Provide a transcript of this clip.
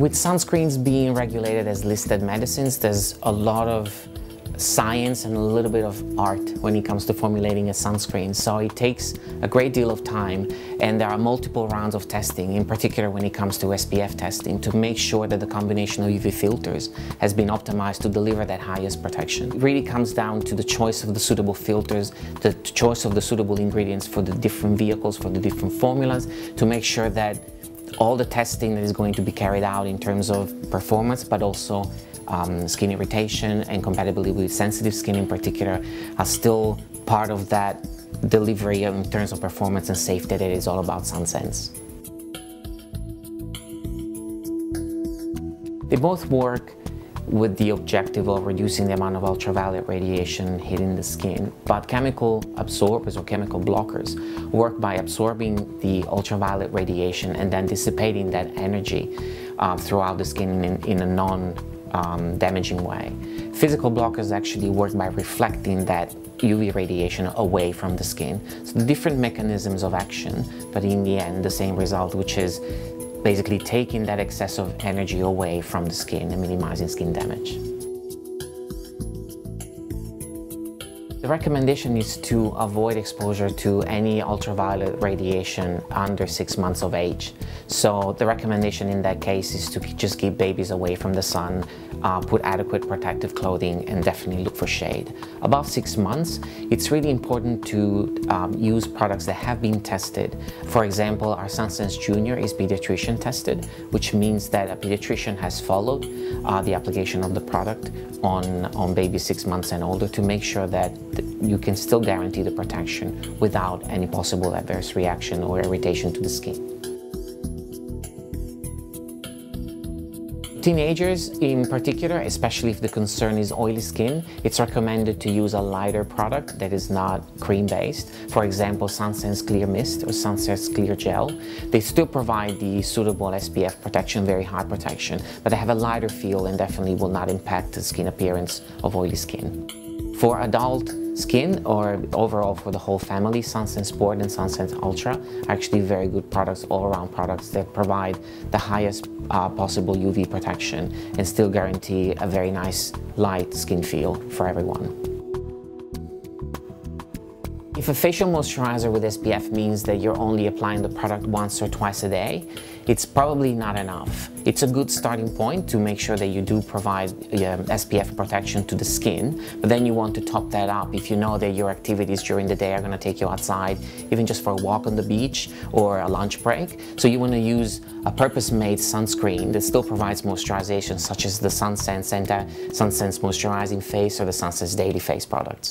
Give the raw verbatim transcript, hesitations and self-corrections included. With sunscreens being regulated as listed medicines, there's a lot of science and a little bit of art when it comes to formulating a sunscreen. So it takes a great deal of time, and there are multiple rounds of testing, in particular when it comes to S P F testing, to make sure that the combination of U V filters has been optimized to deliver that highest protection. It really comes down to the choice of the suitable filters, the choice of the suitable ingredients for the different vehicles, for the different formulas, to make sure that all the testing that is going to be carried out in terms of performance, but also Um, skin irritation and compatibility with sensitive skin in particular, are still part of that delivery in terms of performance and safety that is all about SunSense. They both work with the objective of reducing the amount of ultraviolet radiation hitting the skin, but chemical absorbers or chemical blockers work by absorbing the ultraviolet radiation and then dissipating that energy uh, throughout the skin in, in a non Um, damaging way. Physical blockers actually work by reflecting that U V radiation away from the skin. So the different mechanisms of action, but in the end the same result, which is basically taking that excess of energy away from the skin and minimizing skin damage. The recommendation is to avoid exposure to any ultraviolet radiation under six months of age. So the recommendation in that case is to just keep babies away from the sun, uh, put adequate protective clothing, and definitely look for shade. Above six months, it's really important to um, use products that have been tested. For example, our SunSense Junior is pediatrician tested, which means that a pediatrician has followed uh, the application of the product on, on babies six months and older to make sure that you can still guarantee the protection without any possible adverse reaction or irritation to the skin. Teenagers in particular, especially if the concern is oily skin, it's recommended to use a lighter product that is not cream-based. For example, SunSense Clear Mist or SunSense Clear Gel. They still provide the suitable S P F protection, very high protection, but they have a lighter feel and definitely will not impact the skin appearance of oily skin. For adult skin, or overall for the whole family, SunSense Sport and SunSense Ultra are actually very good products, all-around products that provide the highest uh, possible U V protection and still guarantee a very nice light skin feel for everyone. If a facial moisturizer with S P F means that you're only applying the product once or twice a day, it's probably not enough. It's a good starting point to make sure that you do provide um, S P F protection to the skin, but then you want to top that up if you know that your activities during the day are gonna take you outside, even just for a walk on the beach or a lunch break. So you wanna use a purpose-made sunscreen that still provides moisturization, such as the SunSense and the SunSense Moisturizing Face or the SunSense Daily Face products.